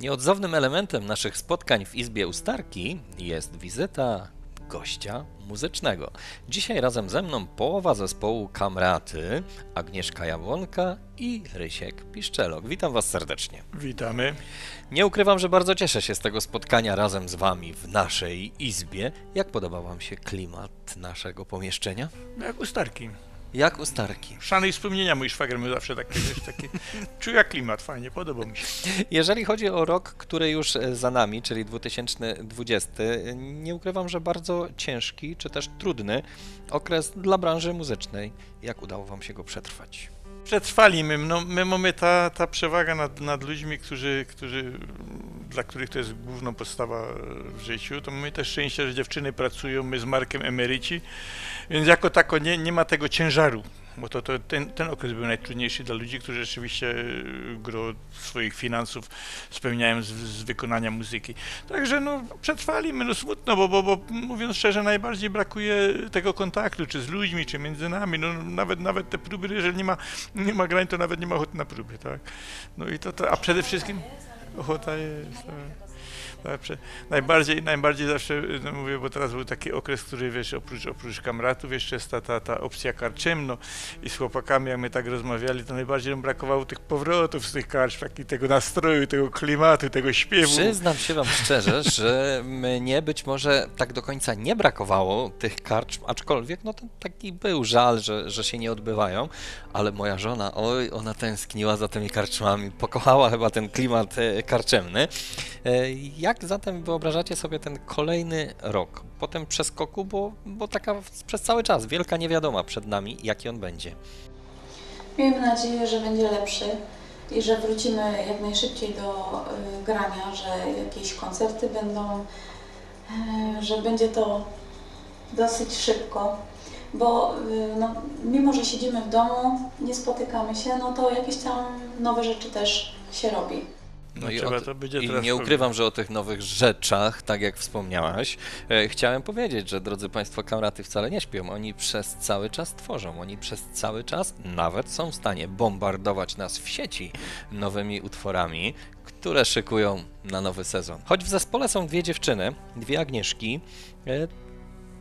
Nieodzownym elementem naszych spotkań w Izbie u Starki jest wizyta gościa muzycznego. Dzisiaj razem ze mną połowa zespołu Kamraty, Agnieszka Jabłonka i Rysiek Piszczelok. Witam Was serdecznie. Witamy. Nie ukrywam, że bardzo cieszę się z tego spotkania razem z Wami w naszej izbie. Jak podoba Wam się klimat naszego pomieszczenia? Jak u Starki. Jak u Starki. Szany i wspomnienia, mój szwagier my zawsze tak kiedyś, taki czuję klimat, fajnie, podobał mi się. Jeżeli chodzi o rok, który już za nami, czyli dwa tysiące dwudziesty, nie ukrywam, że bardzo ciężki, czy też trudny okres dla branży muzycznej. Jak udało Wam się go przetrwać? Przetrwali my, no, my mamy ta, ta przewaga nad, nad ludźmi, którzy, którzy, dla których to jest główna podstawa w życiu, to mamy też szczęście, że dziewczyny pracują, my z Markiem emeryci, więc jako tako nie, nie ma tego ciężaru, bo to, to ten, ten okres był najtrudniejszy dla ludzi, którzy rzeczywiście gro swoich finansów spełniają z, z wykonania muzyki. Także no przetrwali my, no smutno, bo, bo, bo mówiąc szczerze, najbardziej brakuje tego kontaktu, czy z ludźmi, czy między nami, no nawet, nawet te próby, jeżeli nie ma, nie ma grań, to nawet nie ma ochoty na próby, tak. No i to, to a przede wszystkim ochota jest. Najbardziej, najbardziej zawsze no mówię, bo teraz był taki okres, który wiesz, oprócz, oprócz kamratów jeszcze jest ta, ta, ta opcja karczemno i z chłopakami, jak my tak rozmawiali, to najbardziej nam brakowało tych powrotów z tych karcz, tego nastroju, tego klimatu, tego śpiewu. Przyznam się Wam szczerze, że mnie być może tak do końca nie brakowało tych karcz, aczkolwiek no to taki był żal, że, że się nie odbywają, ale moja żona, oj, ona tęskniła za tymi karczmami, pokochała chyba ten klimat karczemny. Jak zatem wyobrażacie sobie ten kolejny rok, potem przeskoku, bo, bo taka przez cały czas wielka niewiadoma przed nami, jaki on będzie? Miejmy nadzieję, że będzie lepszy i że wrócimy jak najszybciej do y, grania, że jakieś koncerty będą, y, że będzie to dosyć szybko, bo y, no, mimo, że siedzimy w domu, nie spotykamy się, no to jakieś tam nowe rzeczy też się robi. No, no i, o, to będzie i nie ukrywam, że o tych nowych rzeczach, tak jak wspomniałaś, e, chciałem powiedzieć, że drodzy Państwo, kamraty wcale nie śpią, oni przez cały czas tworzą, oni przez cały czas nawet są w stanie bombardować nas w sieci nowymi utworami, które szykują na nowy sezon. Choć w zespole są dwie dziewczyny, dwie Agnieszki, e,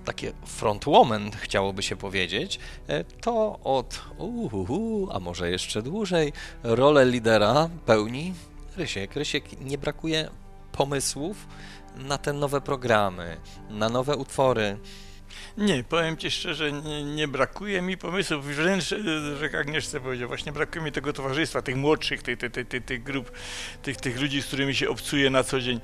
takie frontwoman, chciałoby się powiedzieć, to od uhuhu, a może jeszcze dłużej, rolę lidera pełni Rysiek. Rysiek, nie brakuje pomysłów na te nowe programy, na nowe utwory. Nie, powiem Ci szczerze, nie, nie brakuje mi pomysłów, wręcz, jak Agnieszce powiedział, właśnie brakuje mi tego towarzystwa, tych młodszych, tych, tych, tych, tych grup, tych, tych ludzi, z którymi się obcuje na co dzień,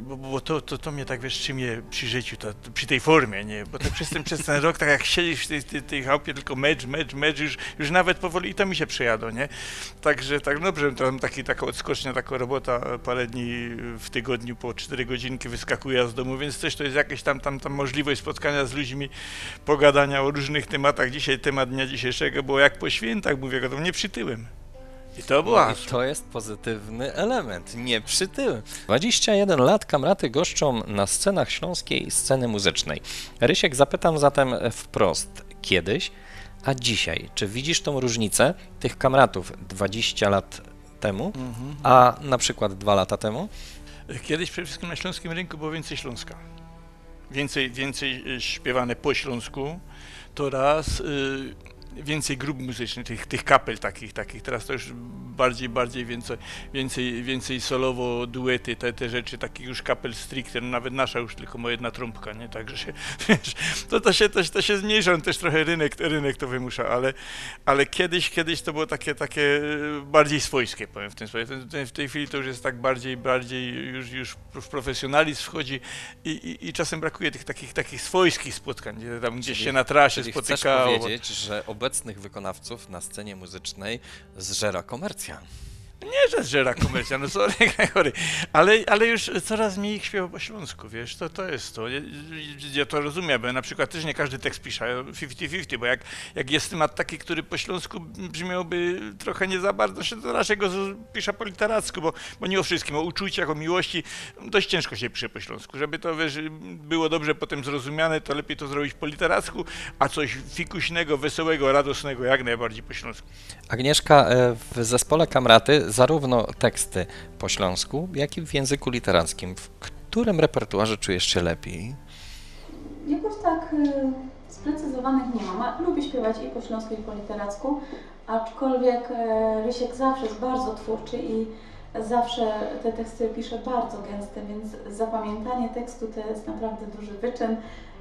bo, bo to, to, to mnie tak, wiesz, czy mnie przy życiu, to, przy tej formie, nie, bo tak przez ten, przez ten rok, tak jak siedzisz w tej, tej, tej chałupie, tylko mecz, mecz, mecz, już, już nawet powoli i to mi się przejadło, nie, także tak dobrze, tam taki, taka odskocznia, taka robota parę dni w tygodniu po cztery godzinki wyskakuje z domu, więc też to jest jakaś tam, tam, tam możliwość spotkania z ludźmi, pogadania o różnych tematach. Dzisiaj temat dnia dzisiejszego było jak po świętach, mówię, go to nie przytyłem. I to była. No i to jest pozytywny element, nie przytyłem. dwadzieścia jeden lat kamraty goszczą na scenach śląskiej sceny muzycznej. Rysiek, zapytam zatem wprost, kiedyś, a dzisiaj, czy widzisz tą różnicę tych kamratów dwadzieścia lat temu, mhm. a na przykład dwa lata temu? Kiedyś przede wszystkim na śląskim rynku było więcej Śląska. Więcej, więcej śpiewane po śląsku, to raz y, więcej grup muzycznych, tych, tych kapel takich, takich, teraz to już bardziej, bardziej więcej, więcej, więcej solowo, duety, te, te rzeczy, takich już kapel stricte, no nawet nasza już tylko moja jedna trąbka, nie, także się, wiesz, to, to, się, to, to się zmniejsza, on też trochę rynek, rynek to wymusza, ale, ale kiedyś, kiedyś to było takie, takie bardziej swojskie, powiem w tym sensie, w tej chwili to już jest tak bardziej, bardziej już, już w profesjonalizm wchodzi i, i, i czasem brakuje tych takich, takich swojskich spotkań, gdzie tam gdzieś czyli, się na trasie spotykało. Chcesz powiedzieć, że obecnych wykonawców na scenie muzycznej zżera komercja? Nie, że zżera komercja, no sorry, ale, ale już coraz mniej ich śpiewa po śląsku, wiesz, to, to jest to, ja, ja to rozumiem, bo ja na przykład też nie każdy tekst pisze fifty fifty, bo jak, jak jest temat taki, który po śląsku brzmiałby trochę nie za bardzo, to raczej go pisze po literacku, bo, bo nie o wszystkim, o uczuciach, o miłości, dość ciężko się pisze po śląsku, żeby to, wiesz, było dobrze potem zrozumiane, to lepiej to zrobić po literacku, a coś fikuśnego, wesołego, radosnego jak najbardziej po śląsku. Agnieszka, w zespole Kamraty zarówno teksty po śląsku, jak i w języku literackim. W którym repertuarze czujesz się lepiej? Jakoś tak sprecyzowanych nie mam. Lubię śpiewać i po śląsku, i po literacku, aczkolwiek Rysiek zawsze jest bardzo twórczy i zawsze te teksty pisze bardzo gęste, więc zapamiętanie tekstu to jest naprawdę duży wyczyn.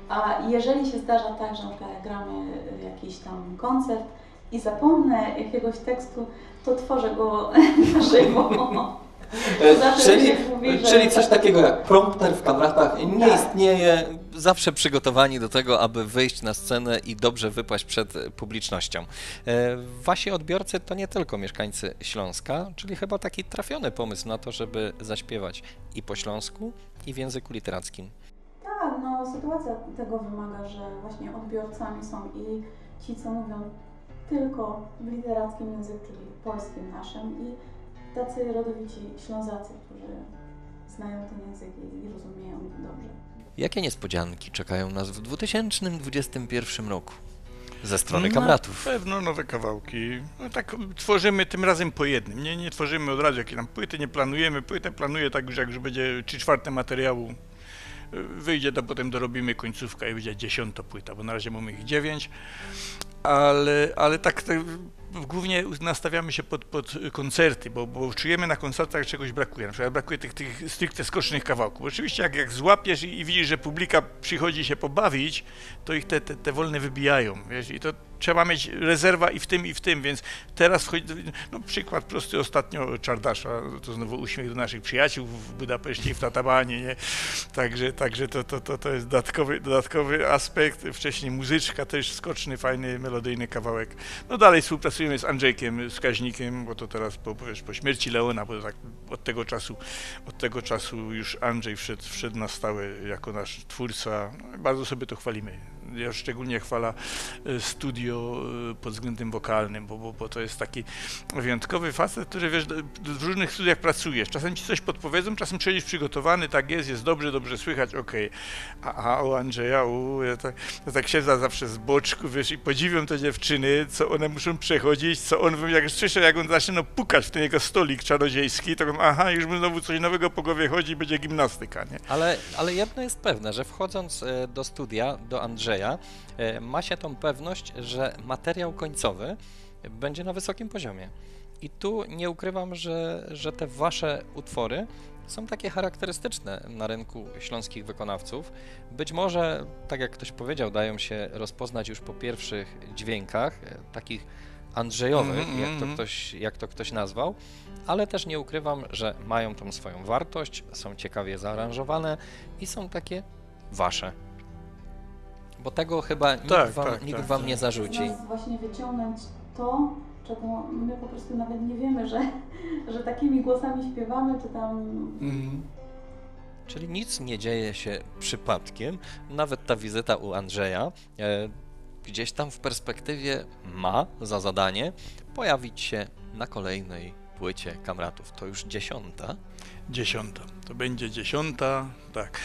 A jeżeli się zdarza tak, że na przykład gramy jakiś tam koncert i zapomnę jakiegoś tekstu, to tworzę go na żywo. Czyli, mówi, czyli coś takiego jak prompter w Kamratach nie tak. istnieje. Zawsze przygotowani do tego, aby wyjść na scenę i dobrze wypaść przed publicznością. Wasi odbiorcy to nie tylko mieszkańcy Śląska, czyli chyba taki trafiony pomysł na to, żeby zaśpiewać i po śląsku, i w języku literackim. Tak, no sytuacja tego wymaga, że właśnie odbiorcami są i ci, co mówią tylko w literackim języku, czyli polskim naszym, i tacy rodowici Ślązacy, którzy znają ten język i rozumieją go dobrze. Jakie niespodzianki czekają nas w dwa tysiące dwudziestym pierwszym roku ze strony Kamratów? Na pewno nowe kawałki. No tak tworzymy tym razem po jednym. Nie, nie tworzymy od razu jakiejś tam płyty, nie planujemy. Płytę planuję tak już, jak już będzie trzy czwarte materiału wyjdzie, to potem dorobimy końcówkę i będzie dziesiąta płyta, bo na razie mamy ich dziewięć. Ale, ale tak, tak głównie nastawiamy się pod, pod koncerty, bo, bo czujemy na koncertach, czegoś brakuje. Na przykład brakuje tych, tych stricte skocznych kawałków. Oczywiście jak, jak złapiesz i, i widzisz, że publika przychodzi się pobawić, to ich te, te, te wolne wybijają, wiesz, i to trzeba mieć rezerwa i w tym, i w tym, więc teraz wchodzi, no przykład prosty ostatnio Czardasza, to znowu uśmiech do naszych przyjaciół w Budapeszcie, w Tatabánie, nie? Także, także to, to, to, to jest dodatkowy, dodatkowy aspekt, wcześniej muzyczka, też skoczny, fajny, melodyjny kawałek. No dalej współpracujemy z Andrzejkiem Wskaźnikiem, bo to teraz po, wiesz, po śmierci Leona, bo tak od tego czasu, od tego czasu już Andrzej wszedł, wszedł na stałe jako nasz twórca, no, bardzo sobie to chwalimy. Ja szczególnie chwalę studio pod względem wokalnym, bo, bo, bo to jest taki wyjątkowy facet, który wiesz, w różnych studiach pracujesz. Czasem ci coś podpowiedzą, czasem przyjdziesz przygotowany, tak jest, jest dobrze, dobrze słychać, okej. Okay. A, a u Andrzeja, u, ja tak, ja tak siedzę zawsze z boczku, wiesz, i podziwiam te dziewczyny, co one muszą przechodzić, co on, jak słyszę, jak on zaczyna no, pukać w ten jego stolik czarodziejski, to mówię, aha, już mu znowu coś nowego po głowie chodzi i będzie gimnastyka, nie? Ale, ale jedno jest pewne, że wchodząc do studia, do Andrzeja, ma się tą pewność, że materiał końcowy będzie na wysokim poziomie. I tu nie ukrywam, że, że te wasze utwory są takie charakterystyczne na rynku śląskich wykonawców. Być może, tak jak ktoś powiedział, dają się rozpoznać już po pierwszych dźwiękach, takich andrzejowych, mm-hmm. jak, to ktoś, jak to ktoś nazwał, ale też nie ukrywam, że mają tą swoją wartość, są ciekawie zaaranżowane i są takie wasze. Bo tego chyba nikt tak, wam, tak, nikt tak, wam tak. nie zarzuci. Chcę właśnie wyciągnąć to, czego my po prostu nawet nie wiemy, że, że takimi głosami śpiewamy, czy tam... Mhm. Czyli nic nie dzieje się przypadkiem, nawet ta wizyta u Andrzeja e, gdzieś tam w perspektywie ma za zadanie pojawić się na kolejnej płycie Kamratów. To już dziesiąta. Dziesiąta. To będzie dziesiąta, tak.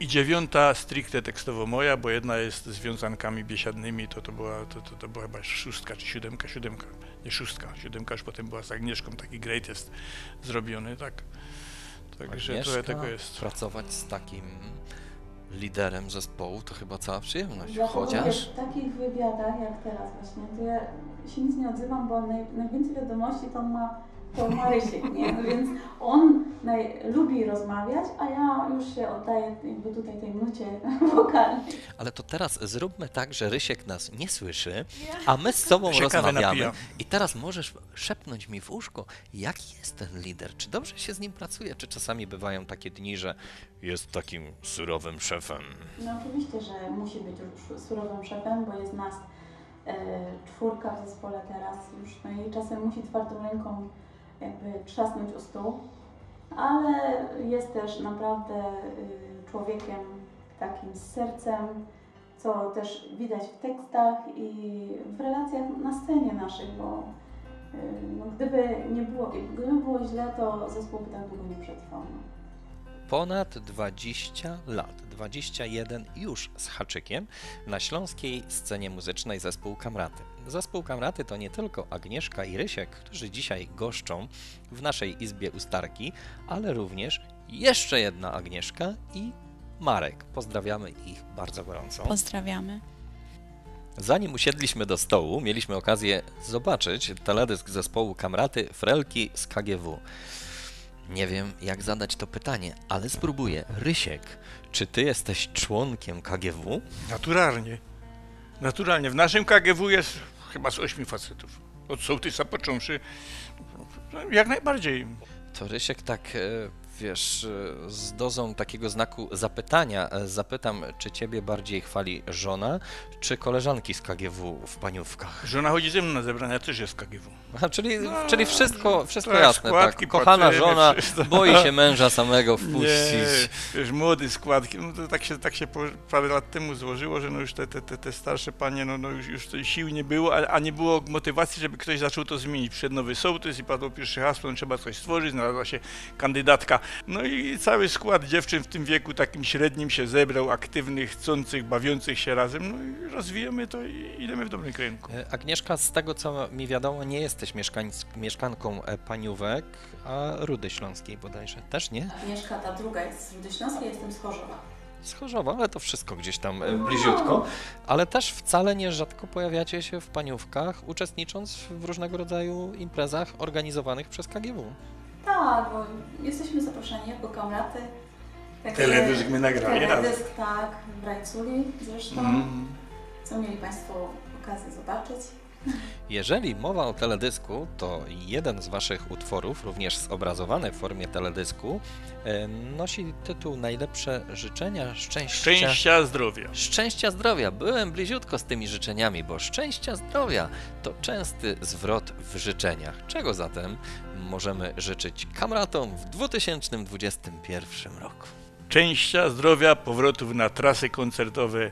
I dziewiąta stricte tekstowo moja, bo jedna jest z wiązankami biesiadnymi, to, to, była, to, to, to była chyba szóstka czy siódemka, siódemka, nie szóstka, siódemka już potem była z Agnieszką, taki greatest zrobiony, tak. Także Agnieszka, trochę tego jest. Pracować z takim liderem zespołu to chyba cała przyjemność, ja chociaż... Powiem, w takich wywiadach jak teraz właśnie, to ja się nic nie odzywam, bo naj, najwięcej wiadomości to ma... To ma Rysiek, nie? No więc on naj, lubi rozmawiać, a ja już się oddaję jakby tutaj tej nucie wokalnej. Ale to teraz zróbmy tak, że Rysiek nas nie słyszy, a my z sobą Rysiek rozmawiamy. I teraz możesz szepnąć mi w uszko, jaki jest ten lider, czy dobrze się z nim pracuje, czy czasami bywają takie dni, że jest takim surowym szefem. No oczywiście, że musi być już surowym szefem, bo jest nas e, czwórka w zespole teraz już, no i czasem musi twardą ręką jakby trzasnąć o stół, ale jest też naprawdę człowiekiem takim z sercem, co też widać w tekstach i w relacjach na scenie naszych, bo no, gdyby nie było, gdyby było źle, to zespół by tak długo nie przetrwał. ponad dwadzieścia lat, dwadzieścia jeden już z haczykiem, na śląskiej scenie muzycznej zespół Kamraty. Zespół Kamraty to nie tylko Agnieszka i Rysiek, którzy dzisiaj goszczą w naszej izbie u Starki, ale również jeszcze jedna Agnieszka i Marek. Pozdrawiamy ich bardzo gorąco. Pozdrawiamy. Zanim usiedliśmy do stołu, mieliśmy okazję zobaczyć teledysk zespołu Kamraty Frelki z K G W. Nie wiem, jak zadać to pytanie, ale spróbuję. Rysiek, czy ty jesteś członkiem K G W? Naturalnie. Naturalnie. W naszym K G W jest chyba z ośmiu facetów. Od sołtysa począwszy, jak najbardziej. To Rysiek tak... Wiesz, z dozą takiego znaku zapytania zapytam, czy ciebie bardziej chwali żona, czy koleżanki z K G W w Paniówkach? Żona chodzi ze mną na zebrania, też jest w K G W. A, czyli, no, czyli wszystko, wszystko jasne, składki, tak? Kochana pacjent, żona wszystko. Boi się męża samego wpuścić. Nie, wiesz, młody składki, no to tak się, tak się parę lat temu złożyło, że no już te, te, te starsze panie, no, no już, już sił nie było, a, a nie było motywacji, żeby ktoś zaczął to zmienić. Przed nowy sołtys i padło pierwsze hasło, no, trzeba coś stworzyć, znalazła się kandydatka. No i cały skład dziewczyn w tym wieku takim średnim się zebrał, aktywnych, chcących, bawiących się razem, no i rozwijamy to i idziemy w dobrym kierunku. Agnieszka, z tego co mi wiadomo, nie jesteś mieszkanką Paniówek, a Rudy Śląskiej bodajże, też nie? Agnieszka, ta druga jest z Rudy Śląskiej, jestem z Chorzowa. Z Chorzowa, ale to wszystko gdzieś tam bliziutko, ale też wcale nie rzadko pojawiacie się w Paniówkach, uczestnicząc w różnego rodzaju imprezach organizowanych przez K G W. Tak, bo jesteśmy zaproszeni jako kamraty. Teledysk my nagrali. Teledysk, tak, w Brajculi zresztą, mm. co mieli Państwo okazję zobaczyć. Jeżeli mowa o teledysku, to jeden z Waszych utworów, również zobrazowany w formie teledysku, nosi tytuł Najlepsze życzenia szczęścia... Szczęścia zdrowia. Szczęścia zdrowia. Byłem bliziutko z tymi życzeniami, bo szczęścia zdrowia to częsty zwrot w życzeniach. Czego zatem możemy życzyć kamratom w dwa tysiące dwudziestym pierwszym roku? Szczęścia, zdrowia, powrotów na trasy koncertowe,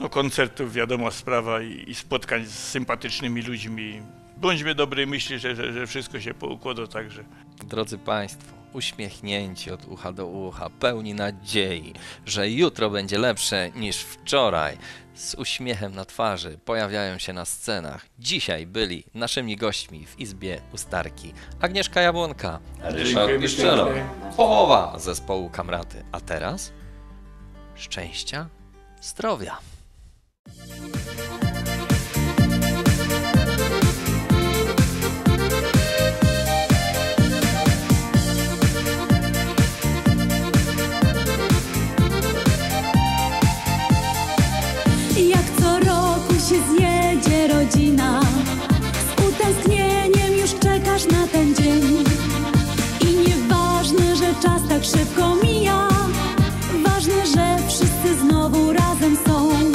no koncertów, wiadomo, sprawa i, i spotkań z sympatycznymi ludźmi. Bądźmy dobrej myśli, że, że, że wszystko się poukłada także. Drodzy Państwo, uśmiechnięci od ucha do ucha, pełni nadziei, że jutro będzie lepsze niż wczoraj. Z uśmiechem na twarzy pojawiają się na scenach. Dzisiaj byli naszymi gośćmi w izbie u Starki Agnieszka Jabłonka, Rysiek Piszczelok, połowa zespołu Kamraty. A teraz szczęścia, zdrowia. Zjedzie rodzina, z utęsknieniem już czekasz na ten dzień. I nieważne, że czas tak szybko mija, ważne, że wszyscy znowu razem są.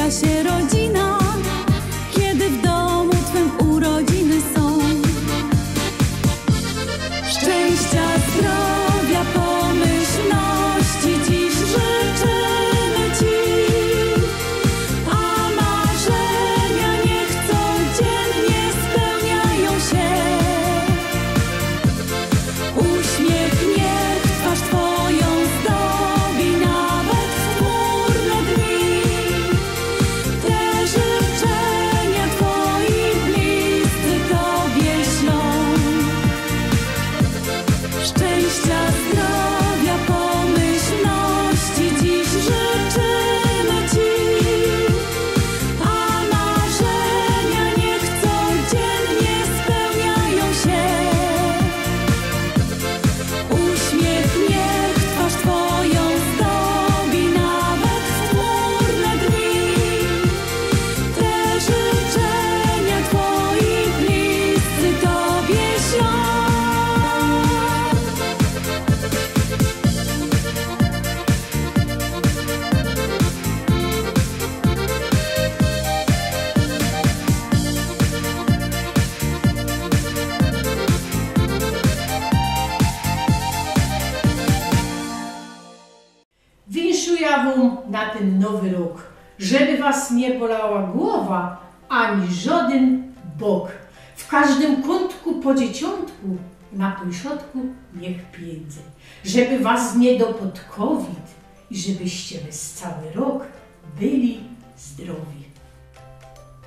spotyka się rodzina, kiedy w domu twym urodziny są. Szczęścia, zdrowia, pomyślności dziś życzymy Ci, a marzenia niech codziennie spełniają się. Uśmiech niech twarz Twoją zdobi nawet chmurne dni. Te życzenia Twoi bliscy Tobie ślą. Szczęścia, zdrowia, pomyślności dziś życzymy Ci, a marzenia niech codziennie spełniają się. Uśmiech niech twarz Twoją zdobi nawet chmurne dni. Te życzenia Twoi bliscy Tobie ślą. Winszuję Wam na ten nowy rok, żeby Was nie bolała głowa, ani żaden bok. W każdym kątku po dzieciątku, na pójśrodku niech piędzy, żeby Was nie dopodkowić i żebyście przez cały rok byli zdrowi.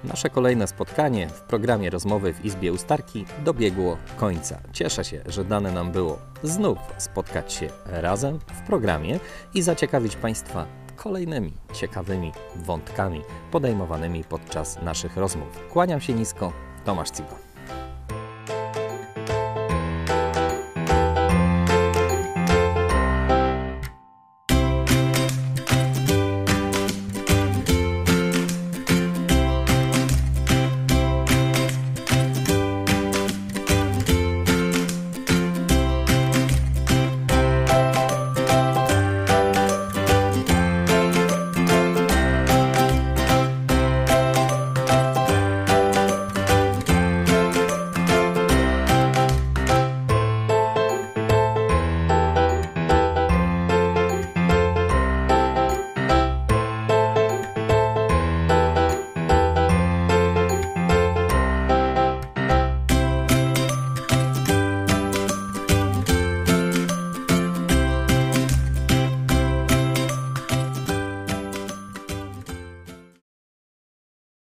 Nasze kolejne spotkanie w programie Rozmowy w Izbie u Starki dobiegło końca. Cieszę się, że dane nam było znów spotkać się razem w programie i zaciekawić Państwa kolejnymi ciekawymi wątkami podejmowanymi podczas naszych rozmów. Kłaniam się nisko, Tomasz Cyba.